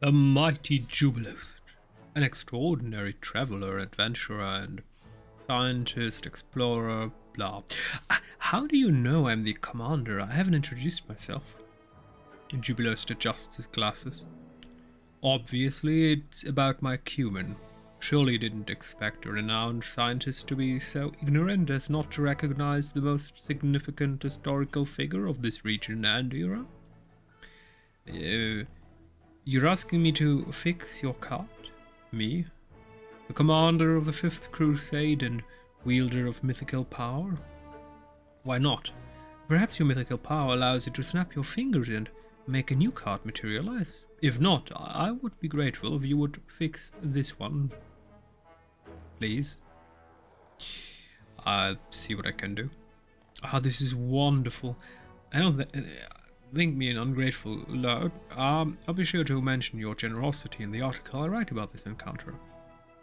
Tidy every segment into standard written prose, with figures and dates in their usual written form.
The mighty Jubilost, an extraordinary traveler, adventurer, and scientist, explorer, blah. How do you know I'm the commander? I haven't introduced myself. Jubilost adjusts his glasses. Obviously, it's about my cumin. Surely you didn't expect a renowned scientist to be so ignorant as not to recognize the most significant historical figure of this region and era? You're asking me to fix your cart? Me? The commander of the Fifth Crusade and wielder of mythical power? Why not? Perhaps your mythical power allows you to snap your fingers and make a new card materialize. If not, I would be grateful if you would fix this one. Please. I'll see what I can do. Ah, this is wonderful. I don't think me an ungrateful lout. I'll be sure to mention your generosity in the article I write about this encounter.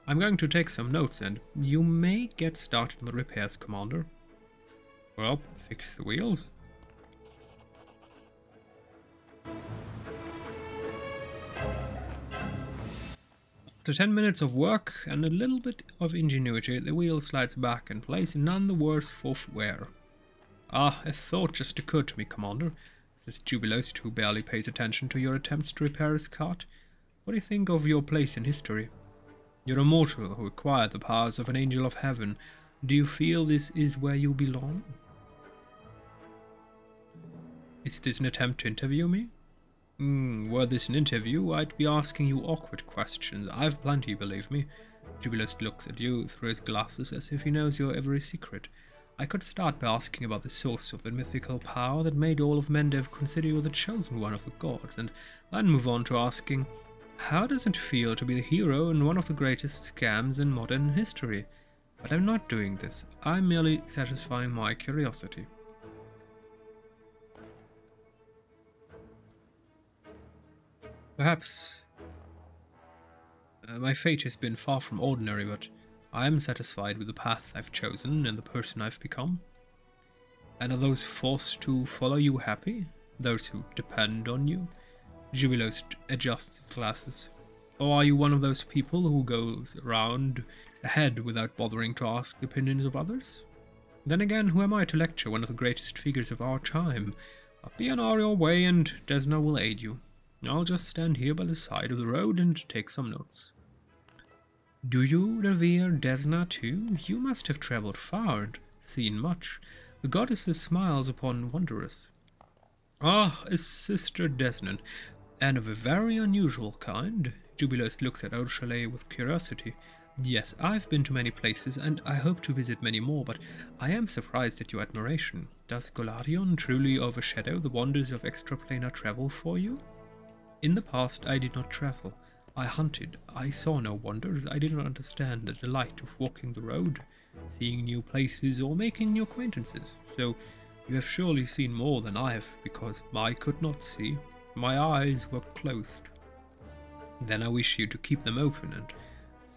I'm going to take some notes and you may get started on the repairs, Commander. Well, fix the wheels. After 10 minutes of work and a little bit of ingenuity, the wheel slides back in place, none the worse for wear. Ah, a thought just occurred to me, Commander, says Jubilost, who barely pays attention to your attempts to repair his cart. What do you think of your place in history? You're a mortal who acquired the powers of an angel of heaven. Do you feel this is where you belong? Is this an attempt to interview me? Were this an interview, I'd be asking you awkward questions. I've plenty, believe me. Jubilost looks at you through his glasses as if he knows your every secret. I could start by asking about the source of the mythical power that made all of Mendev consider you the chosen one of the gods, and then move on to asking, how does it feel to be the hero in one of the greatest scams in modern history? But I'm not doing this. I'm merely satisfying my curiosity. Perhaps my fate has been far from ordinary, but I am satisfied with the path I've chosen and the person I've become. And are those forced to follow you happy? Those who depend on you? Jubilost adjusts his glasses. Or are you one of those people who goes round ahead without bothering to ask the opinions of others? Then again, who am I to lecture one of the greatest figures of our time? Be on your way and Desna will aid you. I'll just stand here by the side of the road and take some notes. Do you revere Desna too? You must have travelled far and seen much. The goddess smiles upon wanderers. Ah, a sister Desna, and of a very unusual kind. Jubilost looks at Ursulae with curiosity. Yes, I've been to many places and I hope to visit many more, but I am surprised at your admiration. Does Golarion truly overshadow the wonders of extraplanar travel for you? In the past, I did not travel. I hunted. I saw no wonders. I did not understand the delight of walking the road, seeing new places, or making new acquaintances. So, you have surely seen more than I have, because I could not see. My eyes were closed. Then I wish you to keep them open and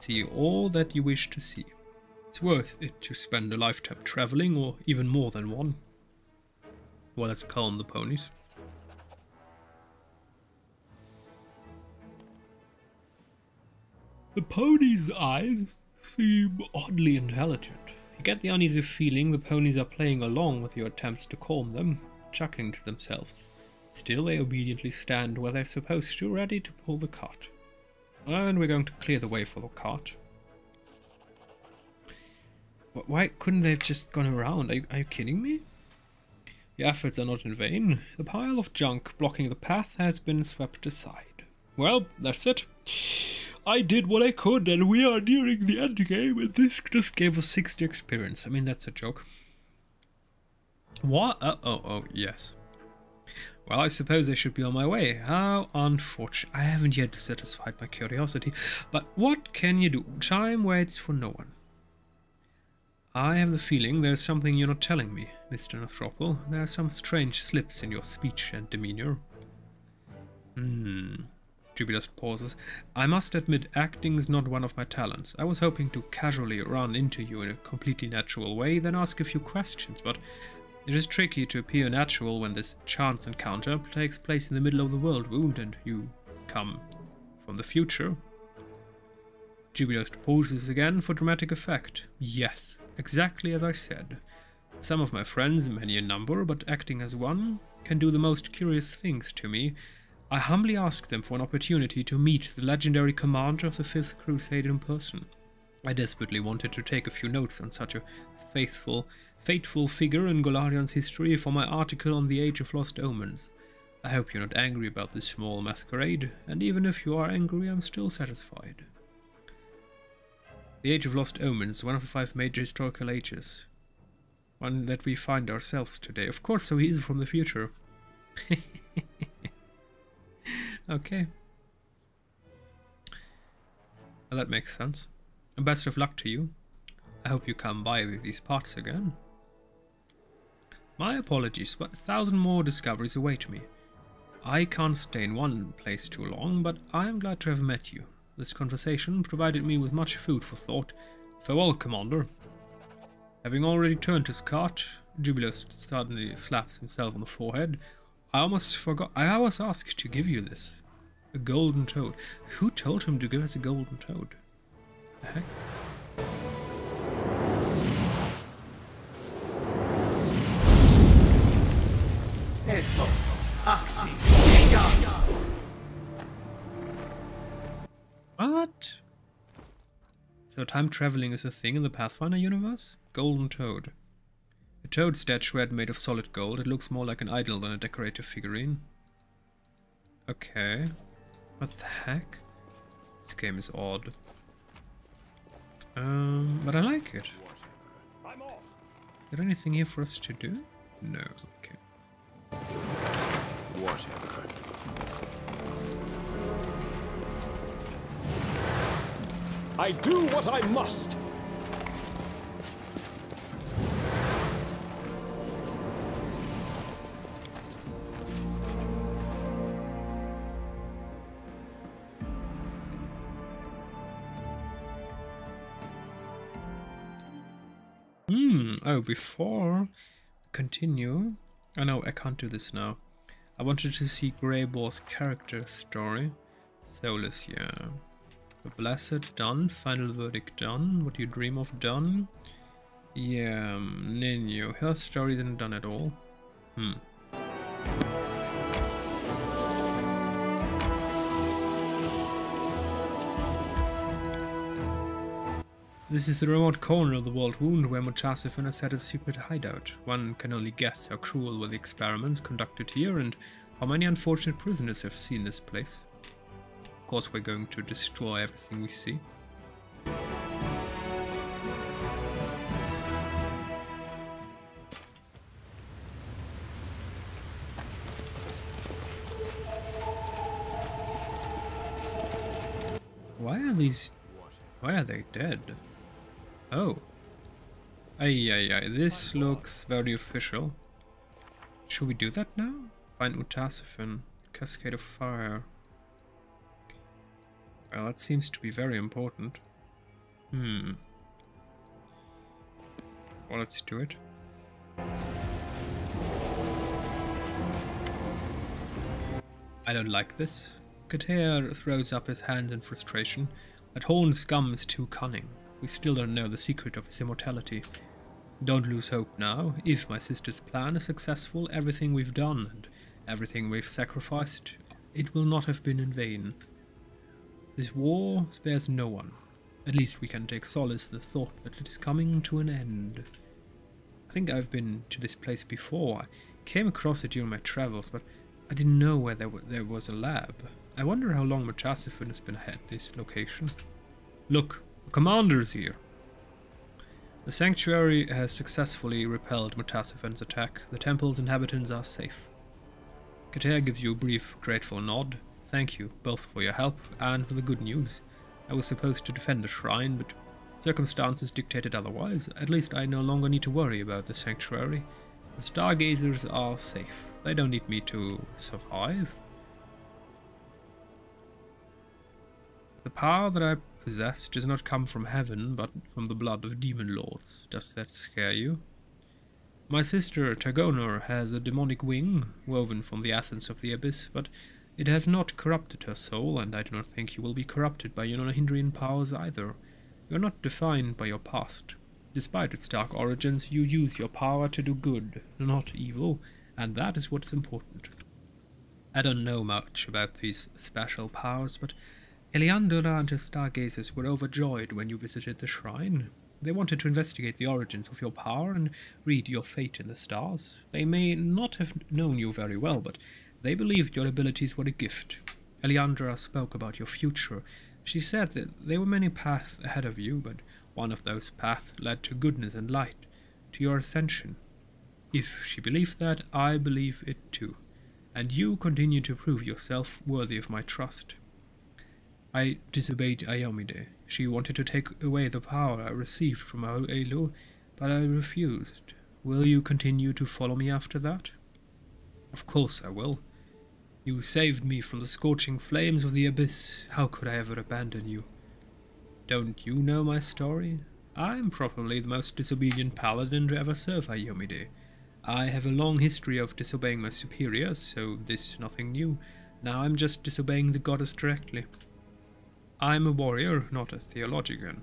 see all that you wish to see. It's worth it to spend a lifetime traveling, or even more than one. Well, let's calm the ponies. The pony's eyes seem oddly intelligent. You get the uneasy feeling the ponies are playing along with your attempts to calm them, chuckling to themselves. Still, they obediently stand where they're supposed to, ready to pull the cart. And we're going to clear the way for the cart. Why couldn't they have just gone around? Are you kidding me? Your efforts are not in vain. The pile of junk blocking the path has been swept aside. Well, that's it. I did what I could, and we are nearing the end game, and this just gave us 60 experience. I mean, that's a joke. What? Oh, yes. Well, I suppose I should be on my way. How unfortunate. I haven't yet satisfied my curiosity, but what can you do? Time waits for no one. I have the feeling there's something you're not telling me, Mr. Narthropple. There are some strange slips in your speech and demeanor. Jubilost pauses. I must admit, acting is not one of my talents. I was hoping to casually run into you in a completely natural way, then ask a few questions, but it is tricky to appear natural when this chance encounter takes place in the middle of the world wound and you come from the future. Jubilost poses again for dramatic effect. Yes, exactly as I said. Some of my friends, many in number, but acting as one, can do the most curious things to me. I humbly ask them for an opportunity to meet the legendary commander of the Fifth Crusade in person. I desperately wanted to take a few notes on such a fateful figure in Golarion's history for my article on the Age of Lost Omens. I hope you're not angry about this small masquerade, and even if you are angry, I'm still satisfied. The Age of Lost Omens, one of the 5 major historical ages. One that we find ourselves today. Of course, so he is from the future. Okay. Well, that makes sense. And best of luck to you. I hope you come by with these parts again. My apologies, but 1,000 more discoveries await me. I can't stay in one place too long, but I am glad to have met you. This conversation provided me with much food for thought. Farewell, Commander. Having already turned his cart, Jubilost suddenly slaps himself on the forehead. I almost forgot. I was asked to give you this. A golden toad. Who told him to give us a golden toad? The heck? What? So time traveling is a thing in the Pathfinder universe? Golden toad. A toad statuette made of solid gold. It looks more like an idol than a decorative figurine. Okay. What the heck? This game is odd. But I like it. Is there anything here for us to do? No. Okay. Whatever. I do what I must. Oh, before we continue, I know I can't do this now. I wanted to see Grey Boar's character story. Soulless, yeah. The Blessed, done. Final Verdict, done. What You Dream Of, done. Yeah, Nino. Her story isn't done at all. This is the remote corner of the World Wound where Mochasifuna has set his secret hideout. One can only guess how cruel were the experiments conducted here and how many unfortunate prisoners have seen this place. Of course, we're going to destroy everything we see. Why are they dead? Oh. Ay. This looks very official. Should we do that now? Find Mutasifen. Cascade of Fire. Well, that seems to be very important. Well, let's do it. I don't like this. Kater throws up his hand in frustration. That horn scum is too cunning. We still don't know the secret of his immortality. Don't lose hope now. If my sister's plan is successful, everything we've done and everything we've sacrificed, it will not have been in vain. This war spares no one. At least we can take solace in the thought that it is coming to an end. I think I've been to this place before. I came across it during my travels, but I didn't know where there was a lab. I wonder how long Mutasifen has been at this location. Look, the commander is here. The sanctuary has successfully repelled Mutasifen's attack. The temple's inhabitants are safe. Kater gives you a brief, grateful nod. Thank you both for your help and for the good news. I was supposed to defend the shrine, but circumstances dictated otherwise. At least I no longer need to worry about the sanctuary. The stargazers are safe. They don't need me to survive. The power that I possess does not come from heaven, but from the blood of demon lords. Does that scare you? My sister, Tagonor, has a demonic wing, woven from the essence of the abyss, but It has not corrupted her soul, and I do not think you will be corrupted by your Nahyndrian powers either. You are not defined by your past. Despite its dark origins, you use your power to do good, not evil, and that is what is important. I don't know much about these special powers, but Eliandra and his stargazers were overjoyed when you visited the shrine. They wanted to investigate the origins of your power and read your fate in the stars. They may not have known you very well, but they believed your abilities were a gift. Eliandra spoke about your future. She said that there were many paths ahead of you, but one of those paths led to goodness and light, to your ascension. If she believed that, I believe it too, and you continue to prove yourself worthy of my trust. I disobeyed Iomide. She wanted to take away the power I received from Aul Eilu, but I refused. Will you continue to follow me after that? Of course I will. You saved me from the scorching flames of the abyss. How could I ever abandon you? Don't you know my story? I'm probably the most disobedient paladin to ever serve Iomide. I have a long history of disobeying my superiors, so this is nothing new. Now I'm just disobeying the goddess directly. I'm a warrior, not a theologian,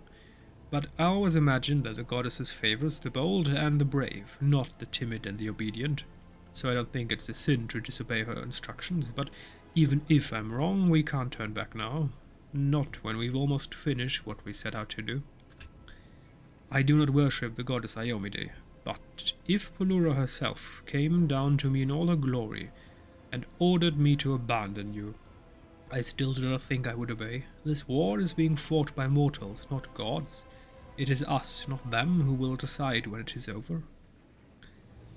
but I always imagined that the goddess favors the bold and the brave, not the timid and the obedient. So I don't think it's a sin to disobey her instructions, but even if I'm wrong, we can't turn back now. Not when we've almost finished what we set out to do. I do not worship the goddess Iomide, but if Pulura herself came down to me in all her glory and ordered me to abandon you, I still do not think I would obey. This war is being fought by mortals, not gods. It is us, not them, who will decide when it is over.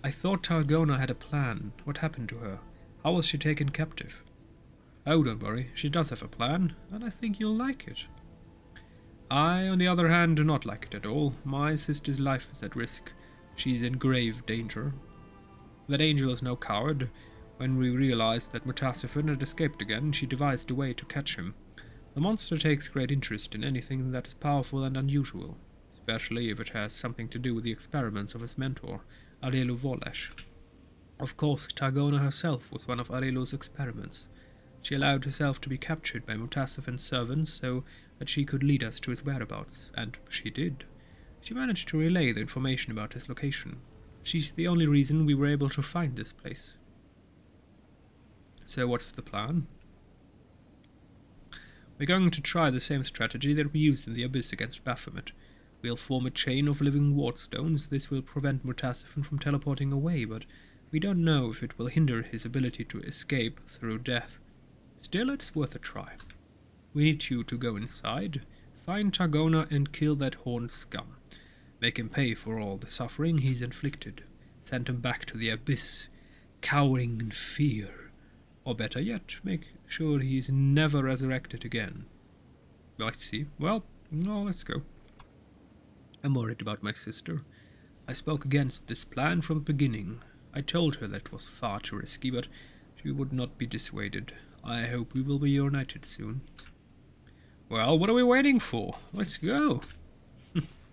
I thought Targona had a plan. What happened to her? How was she taken captive? Oh, don't worry. She does have a plan, and I think you'll like it. I, on the other hand, do not like it at all. My sister's life is at risk. She's in grave danger. That angel is no coward. When we realized that Mutasifen had escaped again, she devised a way to catch him. The monster takes great interest in anything that is powerful and unusual, especially if it has something to do with the experiments of his mentor, Areelu Vorlesh. Of course, Targona herself was one of Areelu's experiments. She allowed herself to be captured by Mutasifen's servants so that she could lead us to his whereabouts, and she did. She managed to relay the information about his location. She's the only reason we were able to find this place. So what's the plan? We're going to try the same strategy that we used in the Abyss against Baphomet. We'll form a chain of living wardstones. This will prevent Mutasifen from teleporting away, but we don't know if it will hinder his ability to escape through death. Still, it's worth a try. We need you to go inside, find Targona and kill that horned scum. Make him pay for all the suffering he's inflicted. Send him back to the Abyss, cowering in fear. Or better yet, make sure he is never resurrected again. I see. Well, no, let's go. I'm worried about my sister. I spoke against this plan from the beginning. I told her that it was far too risky, but she would not be dissuaded. I hope we will be united soon. Well, what are we waiting for? Let's go.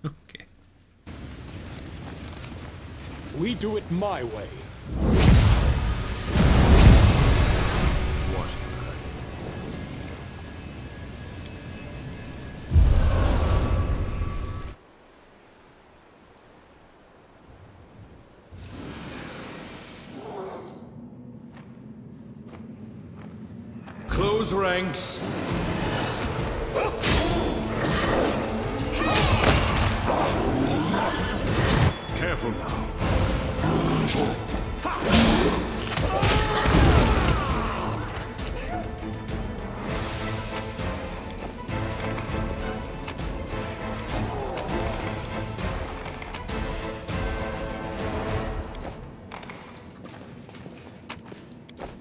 Okay. We do it my way. Ranks. Careful now.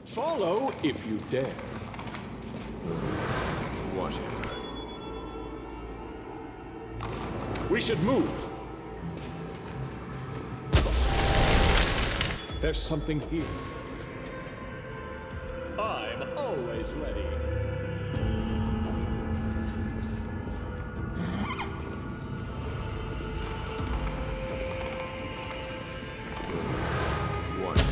Follow if you dare. We should move. There's something here. I'm always ready. One.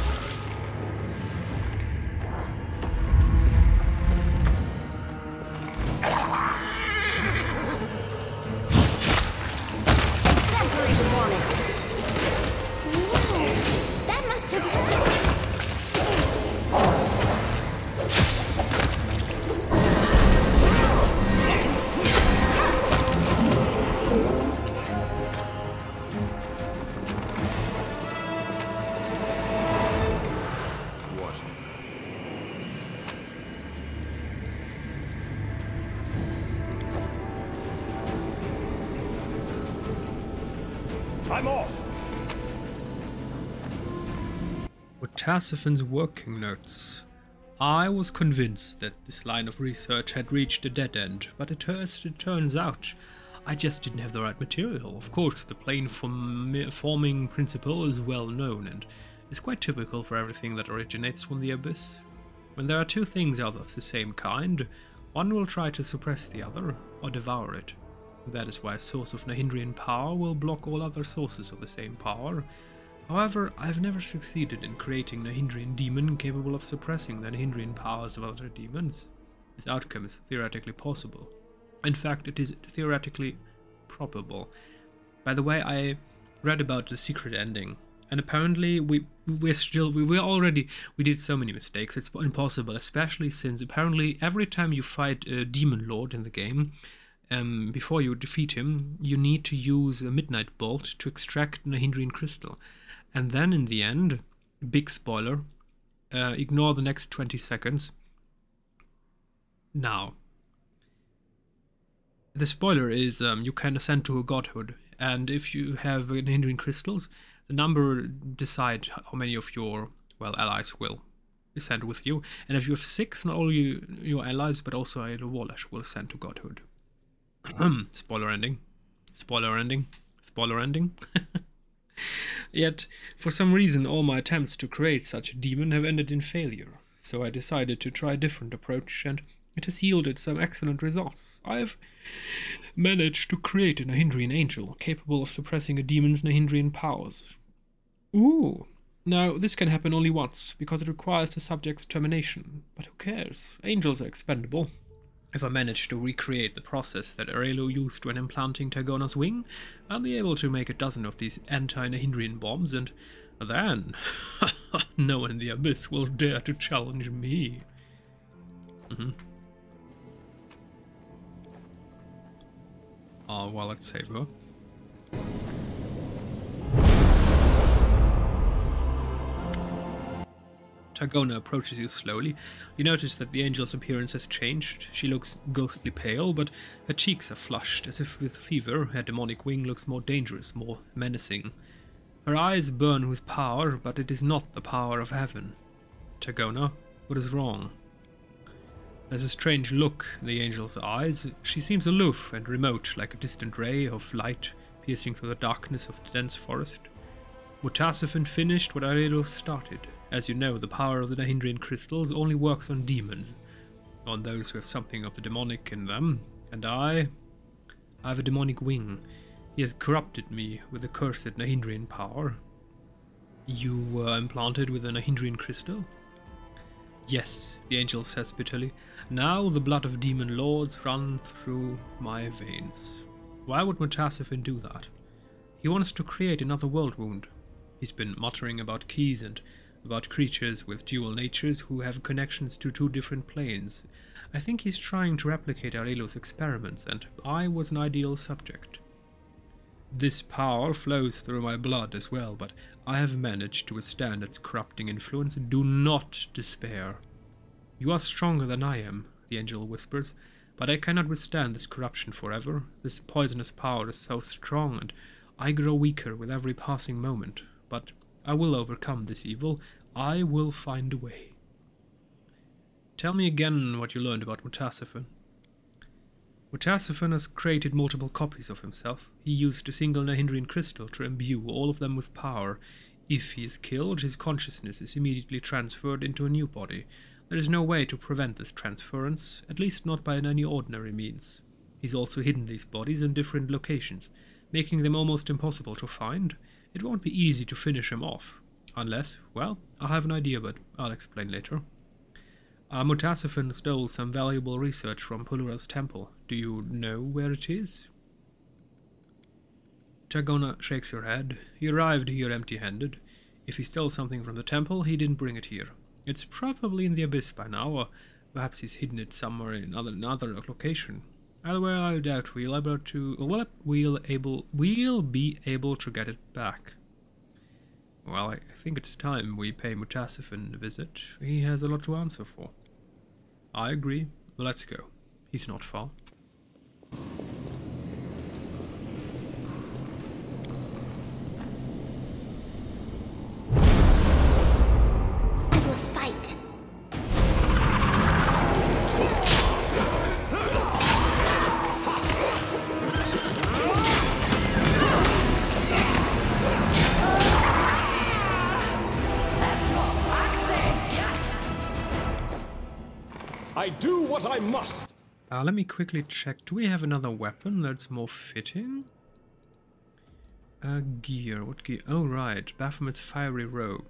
out. I'm off! Mutasifen's working notes. I was convinced that this line of research had reached a dead end, but it turns out I just didn't have the right material. Of course, the plane forming principle is well known and is quite typical for everything that originates from the abyss. When there are two things of the same kind, one will try to suppress the other or devour it. That is why a source of Nahyndrian power will block all other sources of the same power. However, I have never succeeded in creating a Nahyndrian demon capable of suppressing the Nahyndrian powers of other demons. This outcome is theoretically possible. In fact, it is theoretically probable. By the way, I read about the secret ending, and apparently we did so many mistakes. It's impossible, especially since apparently every time you fight a demon lord in the game, before you defeat him, you need to use a midnight bolt to extract a Nahyndrian crystal, and then in the end, big spoiler, ignore the next 20 seconds. Now, the spoiler is you can ascend to a godhood, and if you have Nahyndrian crystals, the number decides how many of your, well, allies will ascend with you. And if you have 6, not only your allies, but also Areelu Vorlesh will ascend to godhood. Spoiler ending. Spoiler ending. Spoiler ending. Yet, for some reason, all my attempts to create such a demon have ended in failure. So I decided to try a different approach, and it has yielded some excellent results. I have managed to create a Nahyndrian angel capable of suppressing a demon's Nahyndrian powers. Ooh. Now, this can happen only once, because it requires the subject's termination. But who cares? Angels are expendable. If I manage to recreate the process that Areelu used when implanting Targona's wing, I'll be able to make a dozen of these anti-Nahyndrian bombs, and then no one in the abyss will dare to challenge me. Oh, well, let's save her. Targona approaches you slowly. You notice that the angel's appearance has changed. She looks ghostly pale, but her cheeks are flushed, as if with fever. Her demonic wing looks more dangerous, more menacing. Her eyes burn with power, but it is not the power of heaven. Targona, what is wrong? There's a strange look in the angel's eyes. She seems aloof and remote, like a distant ray of light piercing through the darkness of the dense forest. Mutasifen finished what Areelu started. As you know, the power of the Nahyndrian crystals only works on demons, on those who have something of the demonic in them, and I have a demonic wing. He has corrupted me with the cursed Nahyndrian power. You were implanted with a Nahyndrian crystal? Yes, the angel says bitterly. Now the blood of demon lords run through my veins. Why would Mutasifen do that? He wants to create another world wound. He's been muttering about keys and about creatures with dual natures who have connections to two different planes. I think he's trying to replicate Areelu's experiments, and I was an ideal subject. This power flows through my blood as well, but I have managed to withstand its corrupting influence. Do not despair. You are stronger than I am, the angel whispers, but I cannot withstand this corruption forever. This poisonous power is so strong, and I grow weaker with every passing moment, but I will overcome this evil. I will find a way. Tell me again what you learned about Mutasifen. Mutasifen has created multiple copies of himself. He used a single Nahyndrian crystal to imbue all of them with power. If he is killed, his consciousness is immediately transferred into a new body. There is no way to prevent this transference, at least not by any ordinary means. He's also hidden these bodies in different locations, making them almost impossible to find. It won't be easy to finish him off. Unless, well, I have an idea, but I'll explain later. Mutasifen stole some valuable research from Pulura's temple. Do you know where it is? Targona shakes her head. He arrived here empty-handed. If he stole something from the temple, he didn't bring it here. It's probably in the abyss by now, or perhaps he's hidden it somewhere in another location. Either way, I doubt we'll be able to get it back. Well, I think it's time we pay Mutasifen a visit. He has a lot to answer for. I agree. Let's go. He's not far. I do what I must. Let me quickly check. Do we have another weapon that's more fitting? Gear. What gear? Oh, right. Baphomet's fiery robe.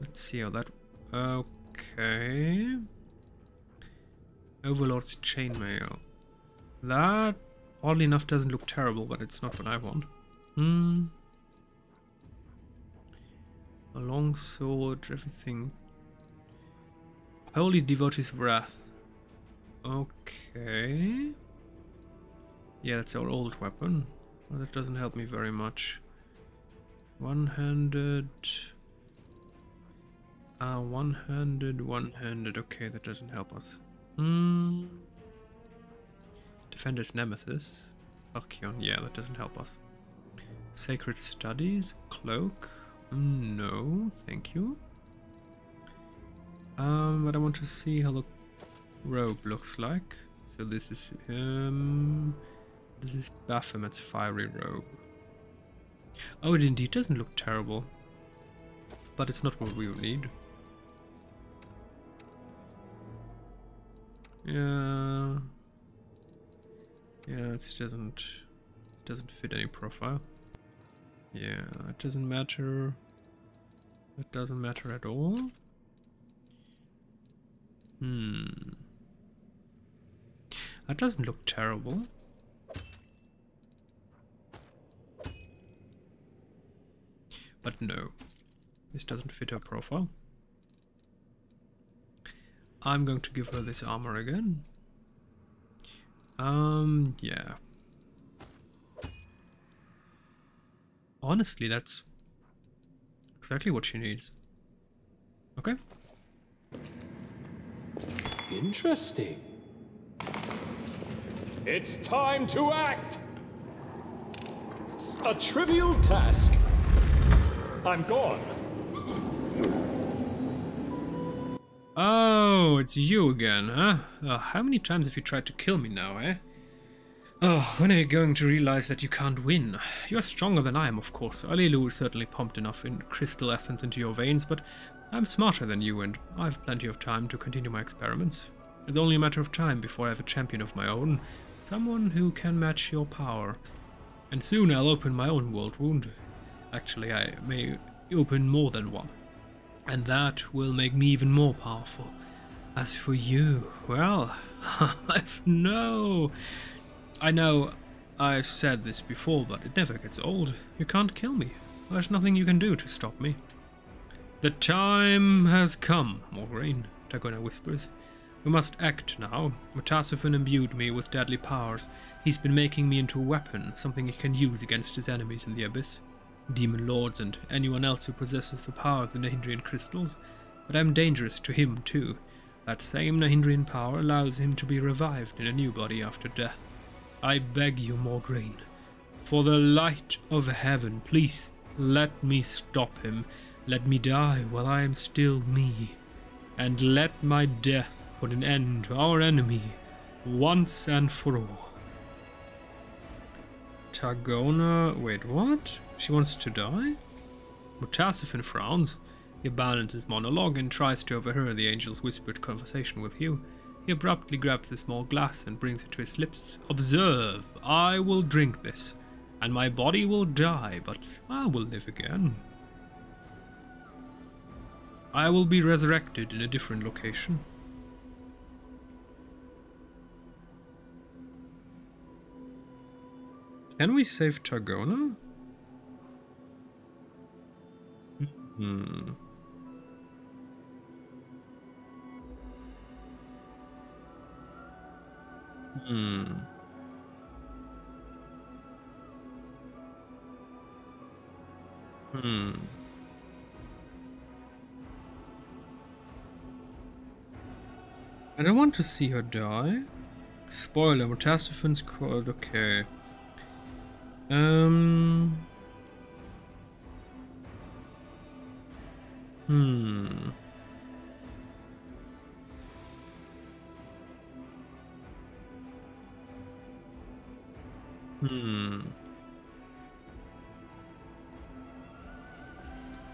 Let's see how that... Okay. Overlord's chainmail. That, oddly enough, doesn't look terrible, but it's not what I want. A long sword, everything... Holy Devotee's Wrath. Okay. Yeah, that's our old weapon. Well, that doesn't help me very much. One-handed. One-handed. Okay, that doesn't help us. Defender's Nemesis. Archeon. Yeah, that doesn't help us. Sacred Studies. Cloak. No, thank you. But I want to see how the robe looks like. So this is him. This is Baphomet's fiery robe. Oh, it indeed doesn't look terrible. But it's not what we will need. Yeah. Yeah, it doesn't fit any profile. Yeah, it doesn't matter. It doesn't matter at all. That doesn't look terrible. But no, this doesn't fit her profile. I'm going to give her this armor again. Yeah. Honestly, that's exactly what she needs. Okay. Interesting. It's time to act! A trivial task. I'm gone. Oh, it's you again, huh? How many times have you tried to kill me now, eh? Oh, when are you going to realize that you can't win? You're stronger than I am, of course. Areelu is certainly pumped enough in crystal essence into your veins, but I'm smarter than you, and I've plenty of time to continue my experiments. It's only a matter of time before I have a champion of my own, someone who can match your power. And soon I'll open my own world wound. Actually, I may open more than one. And that will make me even more powerful. As for you, well, I know I've said this before, but it never gets old. You can't kill me. There's nothing you can do to stop me. The time has come, Morgraine, Targona whispers. We must act now. Mutasifen imbued me with deadly powers. He's been making me into a weapon, something he can use against his enemies in the Abyss. Demon lords and anyone else who possesses the power of the Nahyndrian crystals. But I'm dangerous to him too. That same Nahyndrian power allows him to be revived in a new body after death. I beg you, Morgraine, for the light of heaven, please let me stop him. Let me die while I am still me, and let my death put an end to our enemy once and for all. Targona... wait, what? She wants to die? Mutasifen frowns. He abandons his monologue and tries to overhear the angel's whispered conversation with you. He abruptly grabs a small glass and brings it to his lips. Observe, I will drink this, and my body will die, but I will live again. I will be resurrected in a different location. Can we save Targona? I don't want to see her die. Spoiler, Mutasifen's called, okay.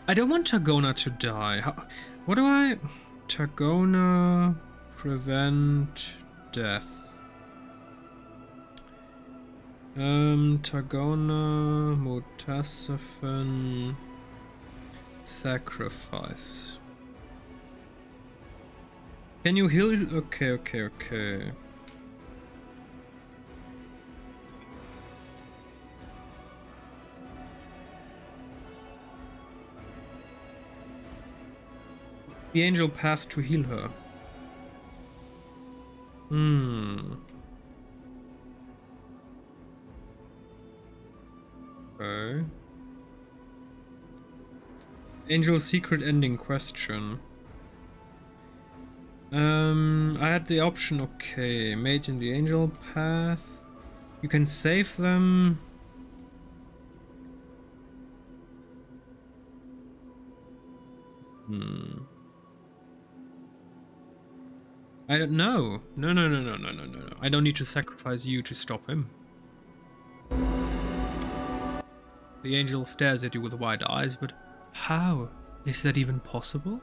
I don't want Targona to die. What do I... Targona... Prevent... Death. Targona... Mutasifen... Sacrifice. Can you heal? Okay, okay, okay. The angel path to heal her. Okay. Angel's secret ending question. I had the option, okay. Mage in the angel path. You can save them. I don't know. No. I don't need to sacrifice you to stop him. The angel stares at you with wide eyes, but how is that even possible?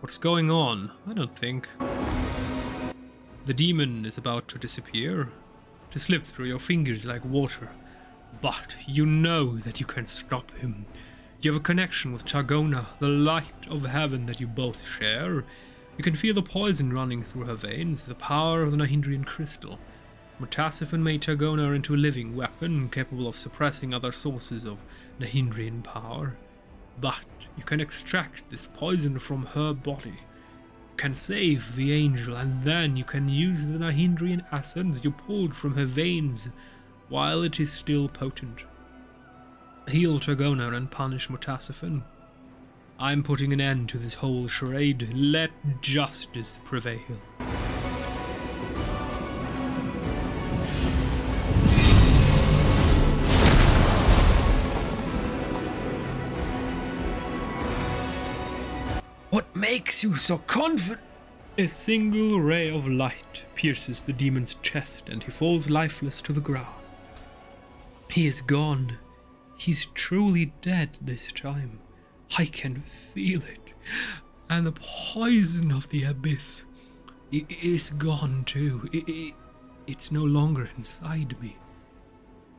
What's going on? I don't think. The demon is about to disappear, to slip through your fingers like water. But you know that you can stop him. You have a connection with Targona, the light of heaven that you both share. You can feel the poison running through her veins, the power of the Nahyndrian crystal. Mutasifen made Targona into a living weapon, capable of suppressing other sources of Nahyndrian power. But you can extract this poison from her body. You can save the angel, and then you can use the Nahyndrian essence you pulled from her veins while it is still potent. Heal Targona and punish Mutasifen. I'm putting an end to this whole charade. Let justice prevail. What makes you so confident? A single ray of light pierces the demon's chest and he falls lifeless to the ground. He is gone. He's truly dead this time. I can feel it, and the poison of the abyss is gone too. It's no longer inside me.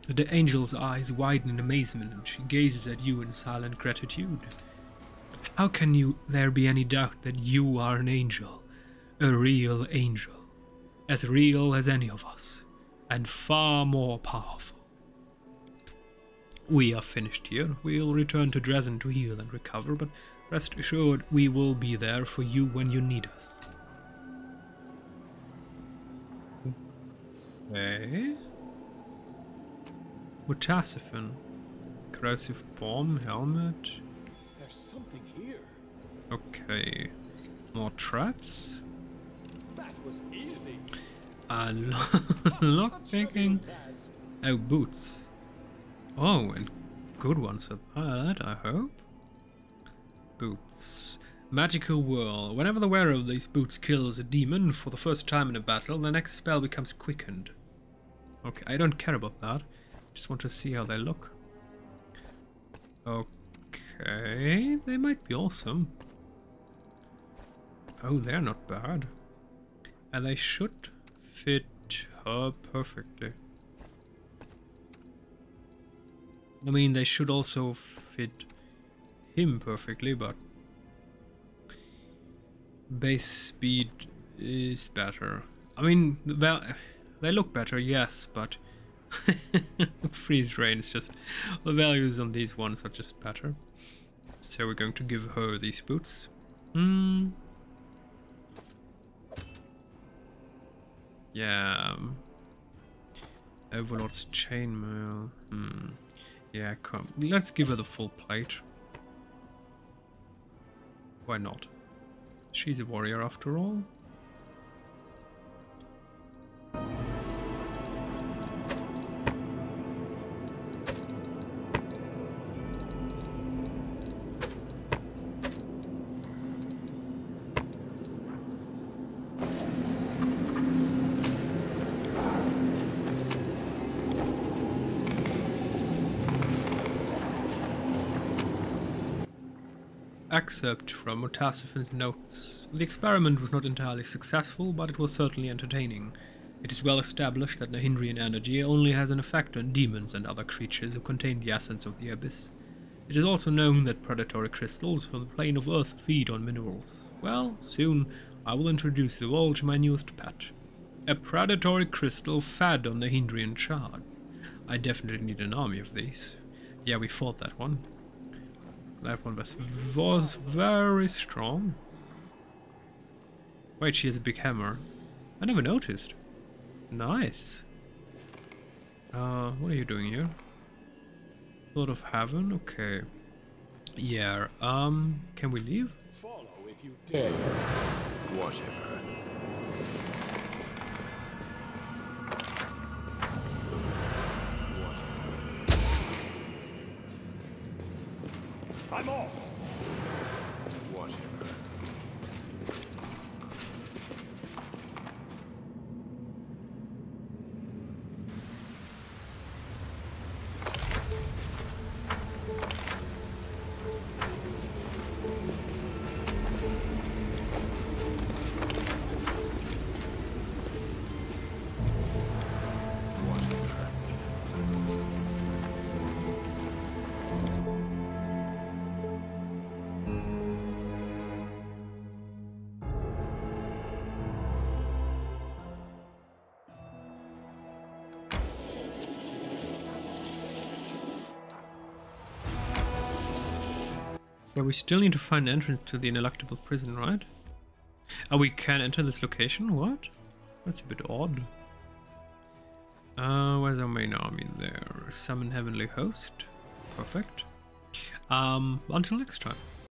The angel's eyes widen in amazement and she gazes at you in silent gratitude. How can there be any doubt that you are an angel, a real angel, as real as any of us, and far more powerful? We are finished here. We'll return to Dresden to heal and recover, but rest assured we will be there for you when you need us. Okay. Mutasifen. Corrosive bomb, helmet. There's something here. Okay. More traps. That was easy. Lockpicking. Oh, boots. Oh, and good ones at that, I hope. Boots. Magical whirl. Whenever the wearer of these boots kills a demon for the first time in a battle, the next spell becomes quickened. Okay, I don't care about that. Just want to see how they look. Okay, they might be awesome. Oh, they're not bad. And they should fit her perfectly. I mean, they should also fit him perfectly, but base speed is better. I mean, they look better, yes, but freeze rain is just, the values on these ones are just better. So we're going to give her these boots. Yeah. Overlord's chainmail. Yeah, come. Let's give her the full plate. Why not? She's a warrior after all. excerpt from Mutasifen's notes. The experiment was not entirely successful, but it was certainly entertaining. It is well established that Nahyndrian energy only has an effect on demons and other creatures who contain the essence of the abyss. It is also known that predatory crystals from the plane of Earth feed on minerals. Well, soon I will introduce you all to my newest pet. A predatory crystal fed on Nahyndrian shards. I definitely need an army of these. Yeah, we fought that one. That one was very strong. Wait, she has a big hammer. I never noticed. Nice. What are you doing here? Lord of Heaven? Okay. Yeah, can we leave? Follow if you dare. Whatever. I'm off! Whatever. Yeah, we still need to find entrance to the ineluctable prison, right? Oh, we can enter this location? What? That's a bit odd. Where's our main army? There. Summon Heavenly Host. Perfect. Until next time.